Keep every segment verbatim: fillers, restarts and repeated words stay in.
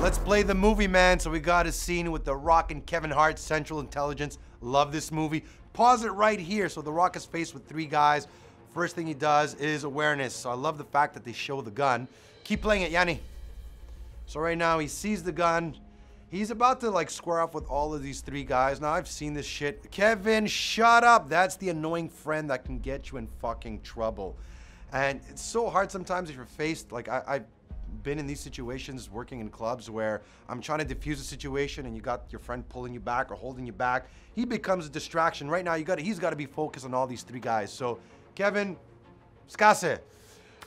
Let's play the movie, man. So we got a scene with The Rock and Kevin Hart, Central Intelligence. Love this movie. Pause it right here. So The Rock is faced with three guys. First thing he does is awareness. So I love the fact that they show the gun. Keep playing it, Yanni. So right now he sees the gun. He's about to like square off with all of these three guys. Now I've seen this shit. Kevin, shut up. That's the annoying friend that can get you in fucking trouble. And it's so hard sometimes if you're faced, like I, I've been in these situations working in clubs where I'm trying to diffuse a situation and you got your friend pulling you back or holding you back. He becomes a distraction. Right now you got he's gotta be focused on all these three guys. So Kevin, scase.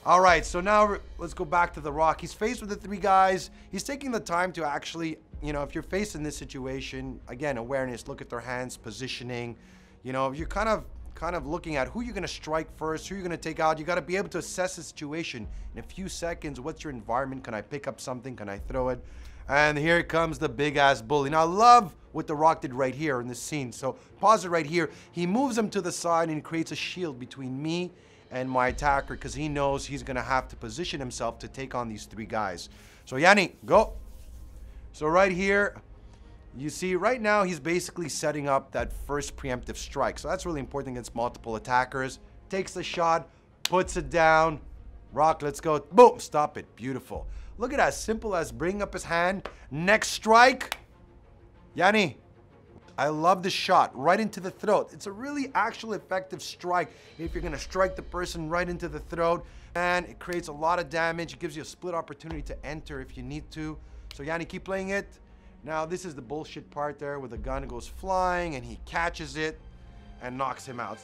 All right, so now let's go back to The Rock. He's faced with the three guys. He's taking the time to actually, you know, if you're faced in this situation, again, awareness, look at their hands, positioning. You know, you're kind of kind of looking at who you're gonna strike first, who you're gonna take out. You gotta be able to assess the situation in a few seconds. What's your environment? Can I pick up something? Can I throw it? And here comes the big ass bully. Now I love what The Rock did right here in this scene. So pause it right here. He moves him to the side and creates a shield between me and my attacker, because he knows he's gonna have to position himself to take on these three guys. So Yanni, go. So right here, you see right now he's basically setting up that first preemptive strike. So that's really important against multiple attackers. Takes the shot, puts it down. Rock, let's go. Boom, stop it, beautiful. Look at that, simple as bringing up his hand. Next strike, Yanni. I love the shot, right into the throat. It's a really actual effective strike if you're gonna strike the person right into the throat, and it creates a lot of damage. It gives you a split opportunity to enter if you need to. So Yanni, keep playing it. Now this is the bullshit part there where the gun goes flying and he catches it and knocks him out.